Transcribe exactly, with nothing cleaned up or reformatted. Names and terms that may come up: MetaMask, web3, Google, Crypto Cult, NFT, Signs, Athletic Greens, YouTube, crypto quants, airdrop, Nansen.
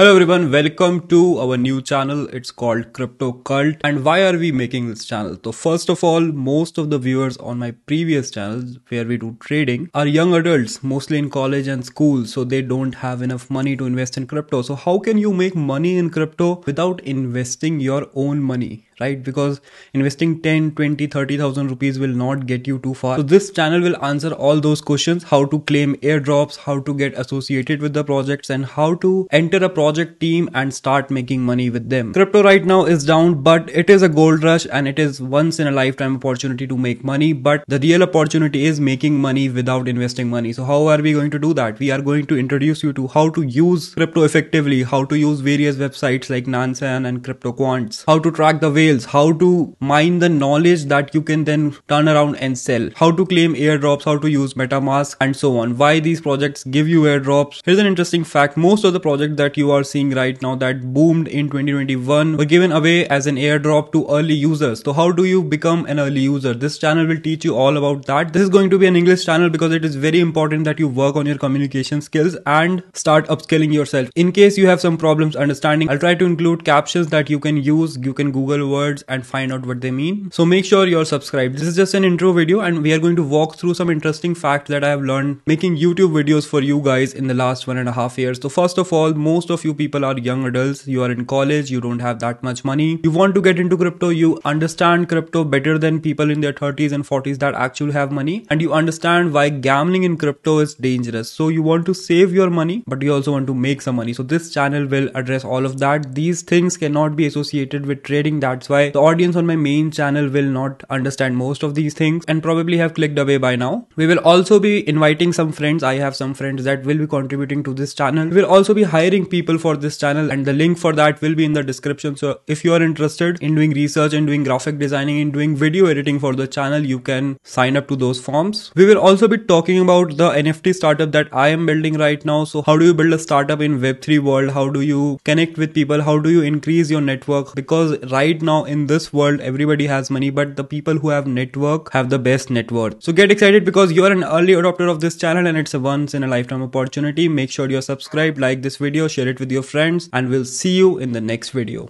Hello everyone, welcome to our new channel. It's called Crypto Cult. And why are we making this channel? So first of all, most of the viewers on my previous channels where we do trading are young adults, mostly in college and school. So they don't have enough money to invest in crypto. So how can you make money in crypto without investing your own money? Right? Because investing ten, twenty, thirty thousand rupees will not get you too far. So this channel will answer all those questions, how to claim airdrops, how to get associated with the projects and how to enter a project team and start making money with them. Crypto right now is down, but it is a gold rush and it is once in a lifetime opportunity to make money. But the real opportunity is making money without investing money. So how are we going to do that? We are going to introduce you to how to use crypto effectively, how to use various websites like Nansen and Crypto Quants, how to track the way, how to mine the knowledge that you can then turn around and sell, how to claim airdrops, how to use MetaMask and so on, why these projects give you airdrops. Here's an interesting fact. Most of the projects that you are seeing right now that boomed in twenty twenty-one were given away as an airdrop to early users. So how do you become an early user? This channel will teach you all about that. This is going to be an English channel because it is very important that you work on your communication skills and start upskilling yourself. In case you have some problems understanding, I'll try to include captions that you can use. You can Google words words and find out what they mean. So make sure you're subscribed. This is just an intro video and we are going to walk through some interesting facts that I have learned making YouTube videos for you guys in the last one and a half years. So first of all, most of you people are young adults. You are in college. You don't have that much money. You want to get into crypto. You understand crypto better than people in their thirties and forties that actually have money. And you understand why gambling in crypto is dangerous. So you want to save your money, but you also want to make some money. So this channel will address all of that. These things cannot be associated with trading. That's why the audience on my main channel will not understand most of these things and probably have clicked away by now. We will also be inviting some friends. I have some friends that will be contributing to this channel. We will also be hiring people for this channel and the link for that will be in the description. So if you are interested in doing research and doing graphic designing and doing video editing for the channel, you can sign up to those forms. We will also be talking about the N F T startup that I am building right now. So how do you build a startup in web three world? How do you connect with people? How do you increase your network? Because right now, in this world, everybody has money, but the people who have network have the best net worth. So get excited because you are an early adopter of this channel and it's a once in a lifetime opportunity. Make sure you're subscribed, like this video, share it with your friends, and we'll see you in the next video.